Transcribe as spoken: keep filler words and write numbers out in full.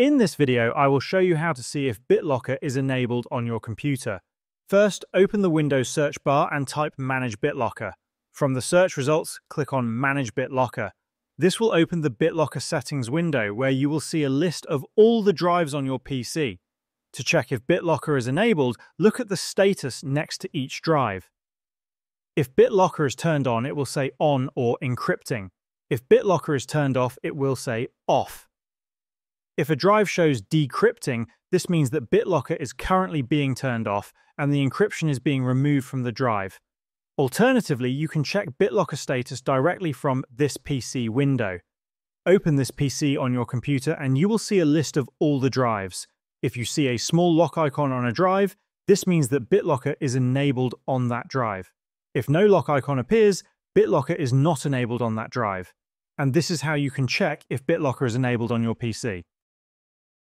In this video, I will show you how to see if BitLocker is enabled on your computer. First, open the Windows search bar and type Manage BitLocker. From the search results, click on Manage BitLocker. This will open the BitLocker settings window where you will see a list of all the drives on your P C. To check if BitLocker is enabled, look at the status next to each drive. If BitLocker is turned on, it will say On or Encrypting. If BitLocker is turned off, it will say Off. If a drive shows decrypting, this means that BitLocker is currently being turned off and the encryption is being removed from the drive. Alternatively, you can check BitLocker status directly from this P C window. Open this P C on your computer and you will see a list of all the drives. If you see a small lock icon on a drive, this means that BitLocker is enabled on that drive. If no lock icon appears, BitLocker is not enabled on that drive. And this is how you can check if BitLocker is enabled on your P C.